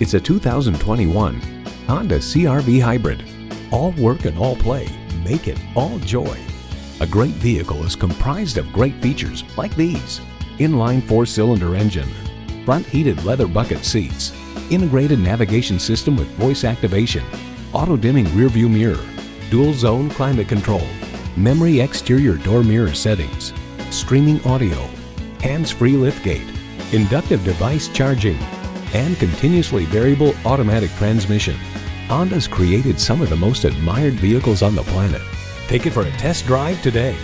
It's a 2021 Honda CR-V Hybrid. All work and all play, make it all joy. A great vehicle is comprised of great features like these: inline 4-cylinder engine, front heated leather bucket seats, integrated navigation system with voice activation, auto dimming rearview mirror, dual zone climate control, memory exterior door mirror settings, streaming audio, hands-free liftgate, inductive device charging, and continuously variable automatic transmission. Honda's created some of the most admired vehicles on the planet. Take it for a test drive today.